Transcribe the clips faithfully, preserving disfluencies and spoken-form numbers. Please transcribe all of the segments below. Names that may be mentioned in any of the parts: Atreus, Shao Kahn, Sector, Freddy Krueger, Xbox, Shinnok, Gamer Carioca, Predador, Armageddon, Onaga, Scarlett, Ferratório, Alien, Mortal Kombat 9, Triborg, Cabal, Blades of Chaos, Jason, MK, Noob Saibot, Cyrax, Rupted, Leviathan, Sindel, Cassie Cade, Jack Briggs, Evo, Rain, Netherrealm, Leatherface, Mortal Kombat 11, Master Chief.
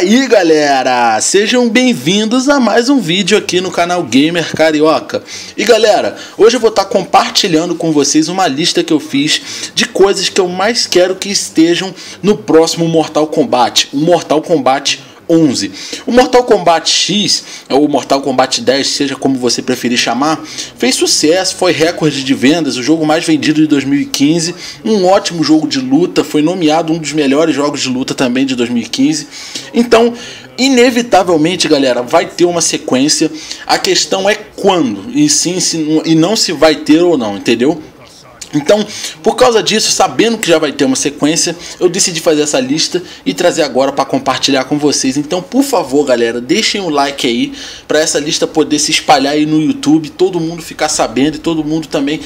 aí, galera, sejam bem-vindos a mais um vídeo aqui no canal Gamer Carioca. E galera, hoje eu vou estar compartilhando com vocês uma lista que eu fiz de coisas que eu mais quero que estejam no próximo Mortal Kombat, o Mortal Kombat onze. O Mortal Kombat X, ou Mortal Kombat dez, seja como você preferir chamar, fez sucesso, foi recorde de vendas, o jogo mais vendido de dois mil e quinze, um ótimo jogo de luta, foi nomeado um dos melhores jogos de luta também de dois mil e quinze. Então, inevitavelmente, galera, vai ter uma sequência. A questão é quando, e sim, se, e não se vai ter ou não, entendeu? Então, por causa disso, sabendo que já vai ter uma sequência, eu decidi fazer essa lista e trazer agora para compartilhar com vocês. Então, por favor, galera, deixem o like aí para essa lista poder se espalhar aí no YouTube, todo mundo ficar sabendo e todo mundo também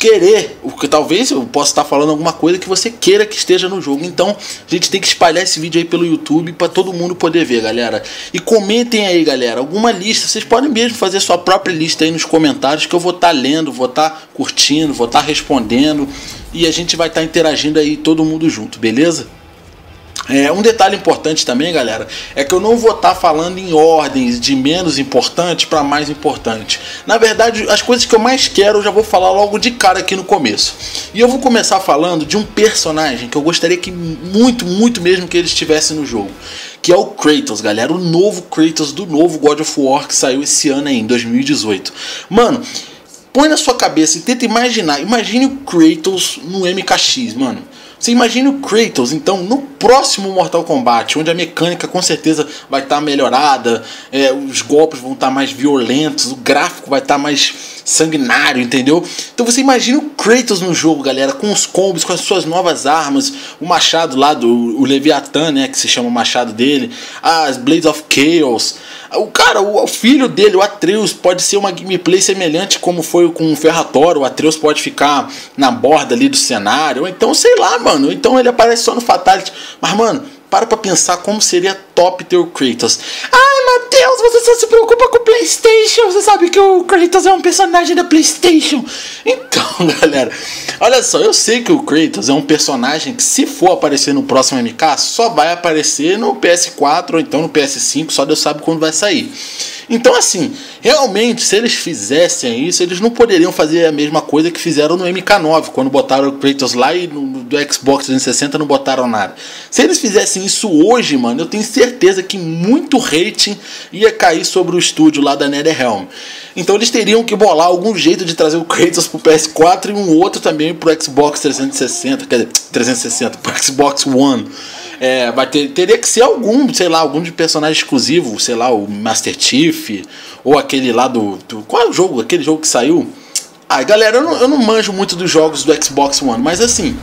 querer, porque talvez eu possa estar falando alguma coisa que você queira que esteja no jogo. Então a gente tem que espalhar esse vídeo aí pelo YouTube para todo mundo poder ver, galera. E comentem aí, galera, alguma lista. Vocês podem mesmo fazer sua própria lista aí nos comentários, que eu vou estar lendo, vou estar curtindo, vou estar respondendo, e a gente vai estar interagindo aí todo mundo junto, beleza? É, um detalhe importante também, galera, é que eu não vou estar falando em ordens de menos importante para mais importante. Na verdade, as coisas que eu mais quero eu já vou falar logo de cara aqui no começo. E eu vou começar falando de um personagem que eu gostaria que muito, muito mesmo que ele estivesse no jogo, que é o Kratos, galera, o novo Kratos do novo God of War que saiu esse ano aí, em dois mil e dezoito. Mano, põe na sua cabeça e tenta imaginar, imagine o Kratos no M K X, mano. Você imagina o Kratos, então, no próximo Mortal Kombat, onde a mecânica com certeza vai estar melhorada, é, os golpes vão estar mais violentos, o gráfico vai estar mais sanguinário, entendeu? Então você imagina o Kratos no jogo, galera, com os combos, com as suas novas armas, o machado lá do o Leviathan, né, que se chama o machado dele, as Blades of Chaos. O cara, o, o filho dele, o Atreus, pode ser uma gameplay semelhante como foi com o Ferratório. O Atreus pode ficar na borda ali do cenário, ou então, sei lá, mano. Mano, então ele aparece só no Fatality. Mas, mano, para pra pensar como seria top ter o Kratos. Ai, Matheus, você só se preocupa com o PlayStation. Você sabe que o Kratos é um personagem da PlayStation. Então, galera, olha só, eu sei que o Kratos é um personagem que, se for aparecer no próximo M K, só vai aparecer no P S quatro ou então no P S cinco. Só Deus sabe quando vai sair. Então, assim, realmente, se eles fizessem isso, eles não poderiam fazer a mesma coisa que fizeram no M K nove, quando botaram o Kratos lá e no, no do Xbox trezentos e sessenta não botaram nada. Se eles fizessem isso hoje, mano, eu tenho certeza que muito rating ia cair sobre o estúdio lá da Netherrealm. Então eles teriam que bolar algum jeito de trazer o Kratos pro P S quatro e um outro também pro Xbox trezentos e sessenta, quer dizer, trezentos e sessenta, pro Xbox One. É, vai ter, teria que ser algum, sei lá, algum de personagem exclusivo, sei lá, o Master Chief, ou aquele lá do, do... Qual é o jogo? Aquele jogo que saiu? Ai, galera, eu não, eu não manjo muito dos jogos do Xbox One, mas assim...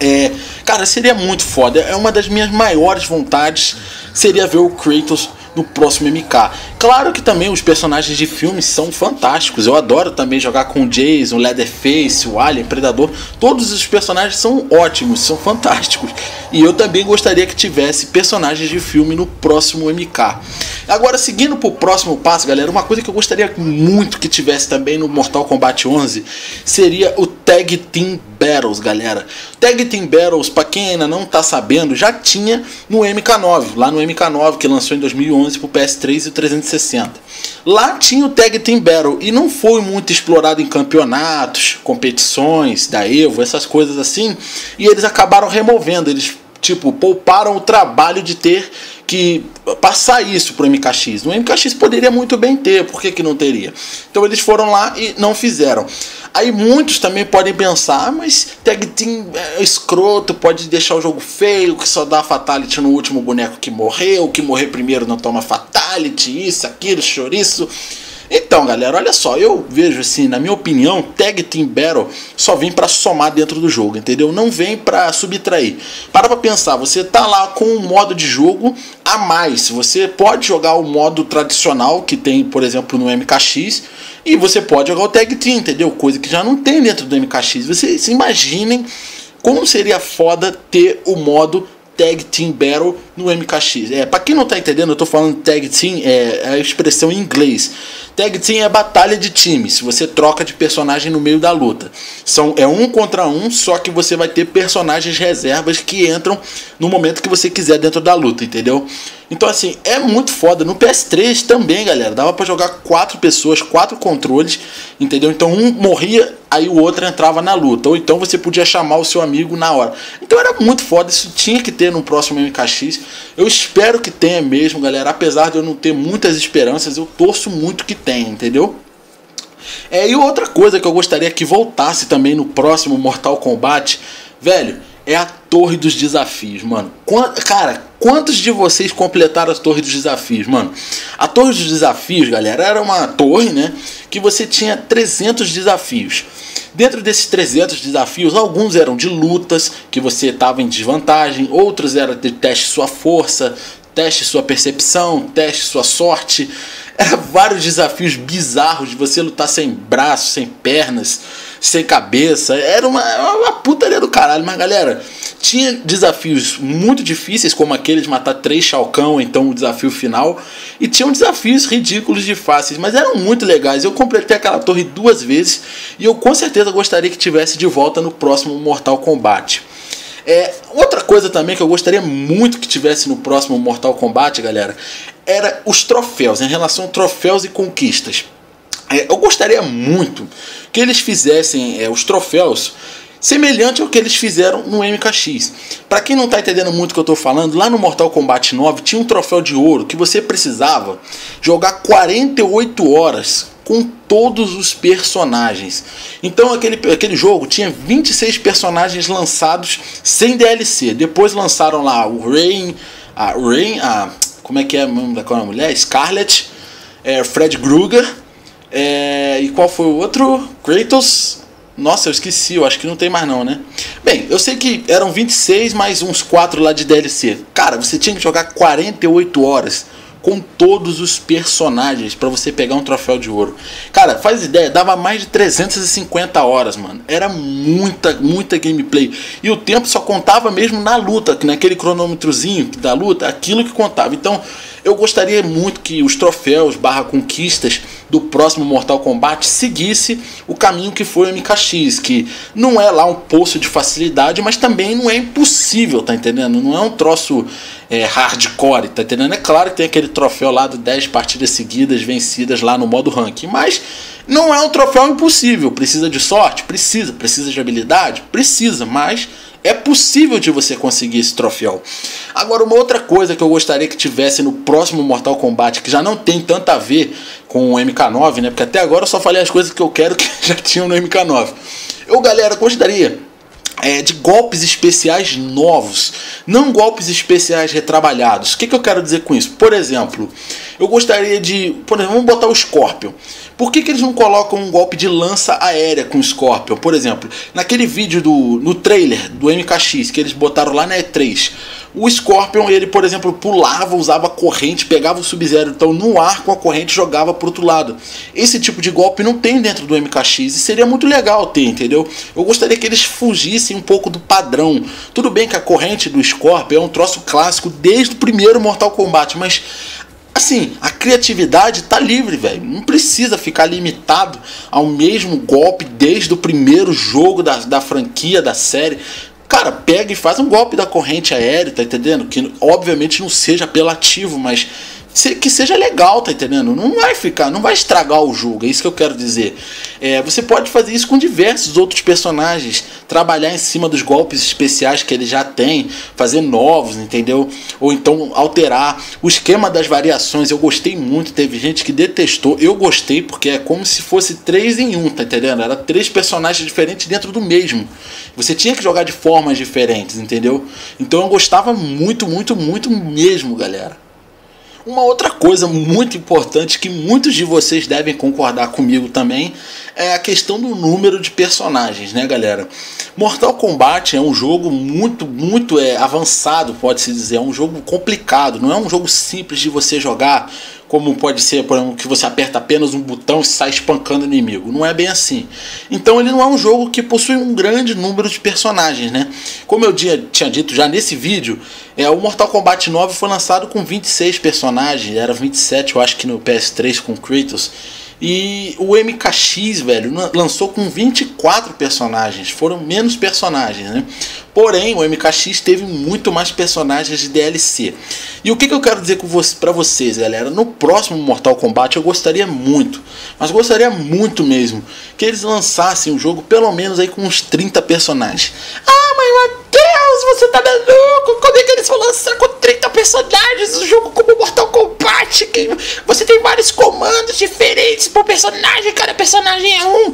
É, cara, seria muito foda. É uma das minhas maiores vontades, seria ver o Kratos no próximo M K. Claro que também os personagens de filmes são fantásticos. Eu adoro também jogar com o Jason, o Leatherface, o Alien, Predador. Todos os personagens são ótimos, são fantásticos. E eu também gostaria que tivesse personagens de filme no próximo M K. Agora, seguindo pro próximo passo, galera, uma coisa que eu gostaria muito que tivesse também no Mortal Kombat onze seria o Tag Team Battles, galera. Tag Team Battles, pra quem ainda não tá sabendo, já tinha no M K nove, lá no M K nove que lançou em dois mil e onze pro P S três e o trezentos e sessenta. Lá tinha o Tag Team Battle e não foi muito explorado em campeonatos, competições da Evo, essas coisas assim, e eles acabaram removendo, eles tipo pouparam o trabalho de ter que passar isso pro M K X. No M K X poderia muito bem ter, por que que não teria? Então eles foram lá e não fizeram. Aí muitos também podem pensar, ah, mas Tag Team é escroto, pode deixar o jogo feio, que só dá Fatality no último boneco que morreu, que morrer primeiro não toma Fatality, isso, aquilo, chouriço. Então, galera, olha só, eu vejo assim, na minha opinião, Tag Team Battle só vem pra somar dentro do jogo, entendeu? Não vem pra subtrair. Para pra pensar, você tá lá com um modo de jogo a mais. Você pode jogar o modo tradicional que tem, por exemplo, no M K X, e você pode jogar o Tag Team, entendeu? Coisa que já não tem dentro do M K X. Vocês imaginem como seria foda ter o modo Tag Team Battle no M K X. É, pra quem não tá entendendo, eu tô falando Tag Team, é, é a expressão em inglês. Tag Team é batalha de time, se você troca de personagem no meio da luta. São, é um contra um, só que você vai ter personagens reservas que entram no momento que você quiser dentro da luta, entendeu? Então assim, é muito foda. No P S três também, galera, dava pra jogar quatro pessoas, quatro controles, entendeu? Então um morria, aí o outro entrava na luta. Ou então você podia chamar o seu amigo na hora. Então era muito foda, isso tinha que ter no próximo M K X. Eu espero que tenha mesmo, galera. Apesar de eu não ter muitas esperanças, eu torço muito que tenha, entendeu? É, e outra coisa que eu gostaria que voltasse também no próximo Mortal Kombat, velho, é a Torre dos Desafios, mano. Quant, cara, quantos de vocês completaram a Torre dos Desafios, mano? A Torre dos Desafios, galera, era uma torre, né? Que você tinha trezentos desafios. Dentro desses trezentos desafios, alguns eram de lutas, que você estava em desvantagem. Outros eram de teste sua força, teste sua percepção, teste sua sorte. Eram vários desafios bizarros de você lutar sem braços, sem pernas, sem cabeça. Era uma, uma putaria do caralho. Mas galera, tinha desafios muito difíceis, como aquele de matar três Shao Kahn, ou então o desafio final. E tinham desafios ridículos de fáceis, mas eram muito legais. Eu completei aquela torre duas vezes e eu com certeza gostaria que tivesse de volta no próximo Mortal Kombat. É, outra coisa também que eu gostaria muito que tivesse no próximo Mortal Kombat, galera, era os troféus, em relação a troféus e conquistas. É, eu gostaria muito que eles fizessem é, os troféus semelhante ao que eles fizeram no M K X. Para quem não tá entendendo muito o que eu tô falando, lá no Mortal Kombat nove tinha um troféu de ouro que você precisava jogar quarenta e oito horas com todos os personagens. Então aquele, aquele jogo tinha vinte e seis personagens lançados sem D L C. Depois lançaram lá o Rain, a Rain, a como é que é o nome daquela mulher? Scarlett, é, Freddy Krueger, é, e qual foi o outro? Kratos. Nossa, eu esqueci, eu acho que não tem mais não, né? Bem, eu sei que eram vinte e seis mais uns quatro lá de D L C. Cara, você tinha que jogar quarenta e oito horas com todos os personagens pra você pegar um troféu de ouro. Cara, faz ideia, dava mais de trezentas e cinquenta horas, mano. Era muita, muita gameplay. E o tempo só contava mesmo na luta, naquele cronômetrozinho da luta, aquilo que contava. Então, eu gostaria muito que os troféus barra conquistas do próximo Mortal Kombat seguisse o caminho que foi o M K X, que não é lá um poço de facilidade, mas também não é impossível, tá entendendo? Não é um troço é, hardcore, tá entendendo? É claro que tem aquele troféu lá de dez partidas seguidas vencidas lá no modo ranking, mas não é um troféu impossível. Precisa de sorte? Precisa. Precisa de habilidade? Precisa, mas é possível de você conseguir esse troféu. Agora, uma outra coisa que eu gostaria que tivesse no próximo Mortal Kombat, que já não tem tanto a ver com o M K nove, né? Porque até agora eu só falei as coisas que eu quero que já tinham no M K nove. Eu, galera, gostaria é, de golpes especiais novos, não golpes especiais retrabalhados. O que, que eu quero dizer com isso? Por exemplo, eu gostaria de... Por exemplo, vamos botar o Scorpion. Por que, que eles não colocam um golpe de lança aérea com o Scorpion? Por exemplo, naquele vídeo do no trailer do M K X que eles botaram lá na E três, o Scorpion, ele, por exemplo, pulava, usava corrente, pegava o Sub-Zero, então no ar com a corrente jogava pro outro lado. Esse tipo de golpe não tem dentro do M K X e seria muito legal ter, entendeu? Eu gostaria que eles fugissem um pouco do padrão. Tudo bem que a corrente do Scorpion é um troço clássico desde o primeiro Mortal Kombat, mas assim, a criatividade tá livre, velho. Não precisa ficar limitado ao mesmo golpe desde o primeiro jogo da, da franquia, da série. Cara, pega e faz um golpe da corrente aérea, tá entendendo? Que obviamente não seja apelativo, mas que seja legal, tá entendendo? Não vai ficar, não vai estragar o jogo, é isso que eu quero dizer. É, você pode fazer isso com diversos outros personagens, trabalhar em cima dos golpes especiais que ele já tem, fazer novos, entendeu? Ou então alterar o esquema das variações. Eu gostei muito, teve gente que detestou, eu gostei porque é como se fosse três em um, tá entendendo? Era três personagens diferentes dentro do mesmo. Você tinha que jogar de formas diferentes, entendeu? Então eu gostava muito, muito, muito mesmo, galera. Uma outra coisa muito importante que muitos de vocês devem concordar comigo também é a questão do número de personagens, né, galera? Mortal Kombat é um jogo muito, muito é, avançado, pode-se dizer. É um jogo complicado, não é um jogo simples de você jogar, como pode ser, por exemplo, que você aperta apenas um botão e sai espancando o inimigo. Não é bem assim. Então ele não é um jogo que possui um grande número de personagens, né? Como eu tinha dito já nesse vídeo, é, o Mortal Kombat nove foi lançado com vinte e seis personagens, era vinte e sete eu acho que no P S três com Kratos. E o M K X, velho, lançou com vinte e quatro personagens. Foram menos personagens, né? Porém, o M K X teve muito mais personagens de D L C. E o que, que eu quero dizer com você, pra vocês, galera? No próximo Mortal Kombat eu gostaria muito, mas gostaria muito mesmo, que eles lançassem o jogo pelo menos aí com uns trinta personagens. Ah, mas meu Deus, você tá maluco? Como é que eles vão lançar com trinta personagens o jogo como Mortal Kombat? Você tem vários comandos diferentes por personagem, cada personagem é um.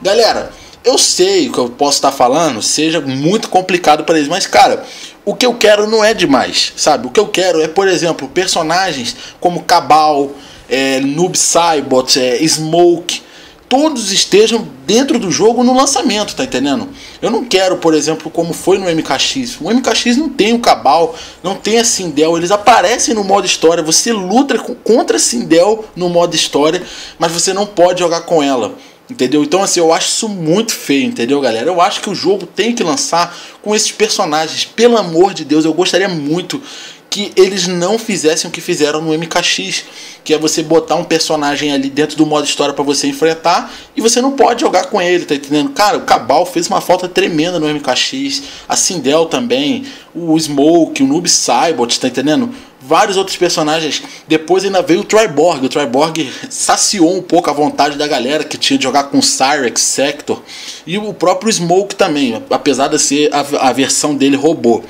Galera, eu sei que eu posso estar falando seja muito complicado para eles, mas cara, o que eu quero não é demais, sabe? O que eu quero é, por exemplo, personagens como Cabal, é, Noob Saibot, é, Smoke, todos estejam dentro do jogo no lançamento, tá entendendo? Eu não quero, por exemplo, como foi no M K X. O M K X não tem o Cabal, não tem a Sindel, eles aparecem no modo história, você luta contra a Sindel no modo história, mas você não pode jogar com ela. Entendeu? Então assim, eu acho isso muito feio, entendeu, galera? Eu acho que o jogo tem que lançar com esses personagens. Pelo amor de Deus, eu gostaria muito que eles não fizessem o que fizeram no M K X, que é você botar um personagem ali dentro do modo história pra você enfrentar e você não pode jogar com ele, tá entendendo? Cara, o Cabal fez uma falta tremenda no M K X, a Sindel também, o Smoke, o Noob Saibot, tá entendendo? Vários outros personagens. Depois ainda veio o Triborg. O Triborg saciou um pouco a vontade da galera que tinha de jogar com Cyrax, Sector. E o próprio Smoke também, apesar de ser a, a versão dele robô.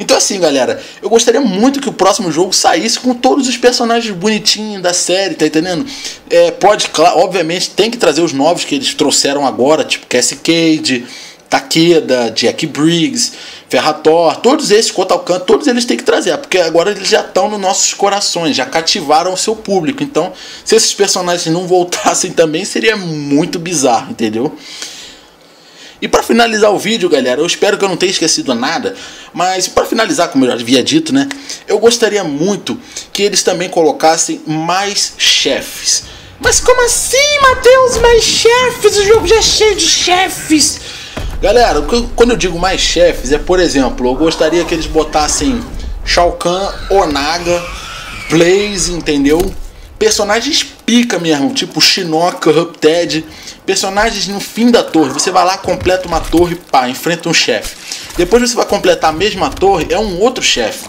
Então assim, galera, eu gostaria muito que o próximo jogo saísse com todos os personagens bonitinhos da série, tá entendendo? É, pode, claro, obviamente tem que trazer os novos que eles trouxeram agora, tipo Cassie Cade, Takeda, Jack Briggs, Ferratório, todos esses, quanto ao canto, todos eles têm que trazer, porque agora eles já estão nos nossos corações, já cativaram o seu público. Então, se esses personagens não voltassem também, seria muito bizarro, entendeu? E para finalizar o vídeo, galera, eu espero que eu não tenha esquecido nada, mas para finalizar, como eu já havia dito, né, eu gostaria muito que eles também colocassem mais chefes. Mas como assim, Matheus? Mais chefes? O jogo já é cheio de chefes! Galera, quando eu digo mais chefes, é, por exemplo, eu gostaria que eles botassem Shao Kahn, Onaga, Blaze, entendeu? Personagens pica mesmo, tipo Shinnok, Rupted, personagens no fim da torre. Você vai lá, completa uma torre, pá, enfrenta um chefe. Depois você vai completar a mesma torre, é um outro chefe.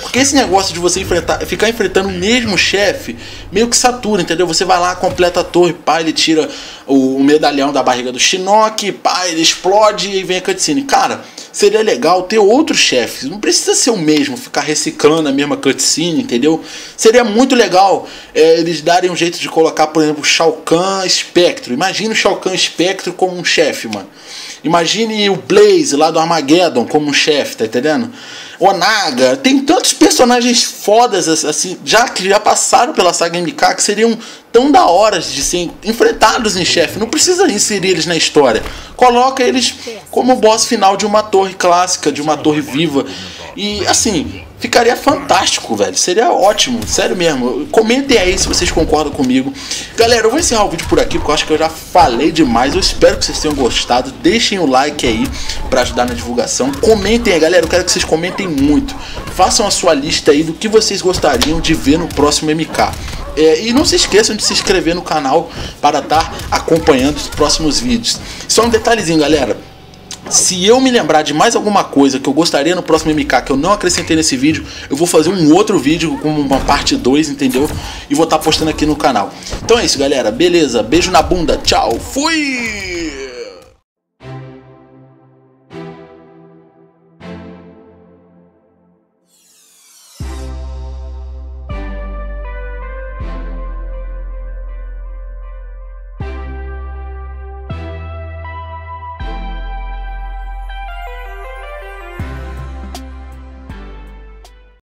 Porque esse negócio de você enfrentar, ficar enfrentando o mesmo chefe meio que satura, entendeu? Você vai lá, completa a torre, pá, ele tira o medalhão da barriga do Shinnok, pá, ele explode e vem a cutscene. Cara, seria legal ter outros chefes, não precisa ser o mesmo, ficar reciclando a mesma cutscene, entendeu? Seria muito legal é, eles darem um jeito de colocar, por exemplo, Shao Kahn Spectro. Imagina o Shao Kahn Spectro como um chefe, mano. Imagine o Blaze lá do Armageddon como um chefe, tá entendendo? Onaga, tem tantos personagens fodas assim, já que já passaram pela saga M K, que seriam tão da hora de serem enfrentados em chefe. Não precisa inserir eles na história. Coloca eles como boss final de uma torre clássica, de uma torre viva. E assim, ficaria fantástico, velho. Seria ótimo, sério mesmo. Comentem aí se vocês concordam comigo. Galera, eu vou encerrar o vídeo por aqui, porque eu acho que eu já falei demais. Eu espero que vocês tenham gostado. Deixem o like aí pra ajudar na divulgação. Comentem aí, galera. Eu quero que vocês comentem muito. Façam a sua lista aí do que vocês gostariam de ver no próximo M K. É, e não se esqueçam de se inscrever no canal para estar acompanhando os próximos vídeos. Só um detalhezinho, galera. Se eu me lembrar de mais alguma coisa que eu gostaria no próximo M K, que eu não acrescentei nesse vídeo, eu vou fazer um outro vídeo com uma parte dois, entendeu? E vou estar postando aqui no canal. Então é isso, galera. Beleza? Beijo na bunda. Tchau. Fui!